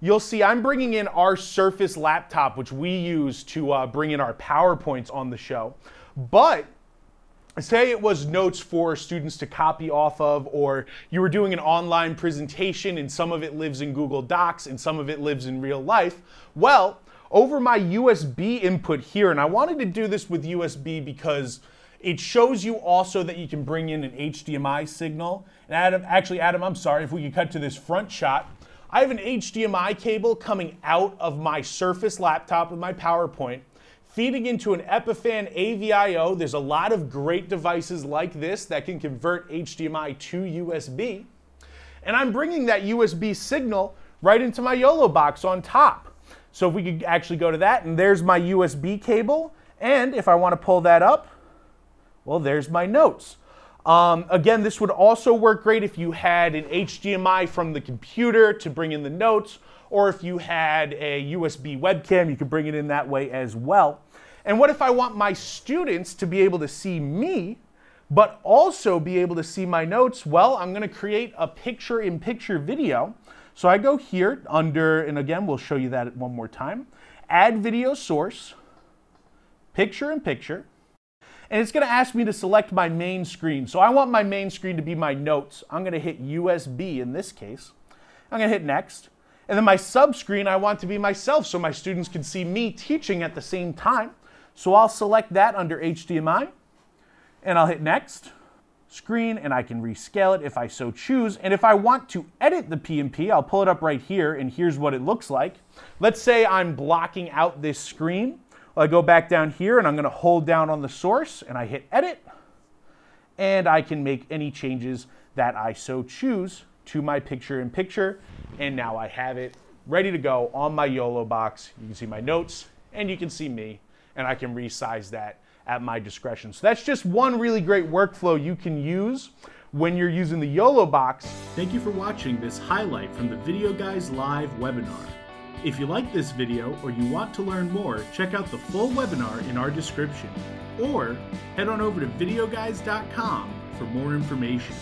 you'll see I'm bringing in our Surface laptop, which we use to bring in our PowerPoints on the show. But say it was notes for students to copy off of, or you were doing an online presentation and some of it lives in Google Docs and some of it lives in real life. Well, over my USB input here, and I wanted to do this with USB because it shows you also that you can bring in an HDMI signal. And Adam, I'm sorry, if we could cut to this front shot. I have an HDMI cable coming out of my Surface laptop with my PowerPoint, feeding into an Epiphan AVIO. There's a lot of great devices like this that can convert HDMI to USB. And I'm bringing that USB signal right into my YoloBox on top. So if we could actually go to that, and there's my USB cable. And if I want to pull that up, well, there's my notes. Again, this would also work great if you had an HDMI from the computer to bring in the notes, or if you had a USB webcam, you could bring it in that way as well. And what if I want my students to be able to see me, but also be able to see my notes? Well, I'm going to create a picture-in-picture video. So I go here under, and again, we'll show you that one more time, add video source, picture-in-picture. And it's going to ask me to select my main screen. So I want my main screen to be my notes. I'm going to hit USB in this case. I'm going to hit next. And then my sub screen, I want to be myself so my students can see me teaching at the same time. So I'll select that under HDMI and I'll hit next screen, and I can rescale it if I so choose. And if I want to edit the PNP, I'll pull it up right here, and here's what it looks like. Let's say I'm blocking out this screen. I go back down here and I'm going to hold down on the source and I hit edit, and I can make any changes that I so choose to my picture-in-picture. And now I have it ready to go on my YoloBox. You can see my notes and you can see me, and I can resize that at my discretion. So that's just one really great workflow you can use when you're using the YoloBox. Thank you for watching this highlight from the VideoGuys Live webinar. If you like this video or you want to learn more, check out the full webinar in our description, or head on over to videoguys.com for more information.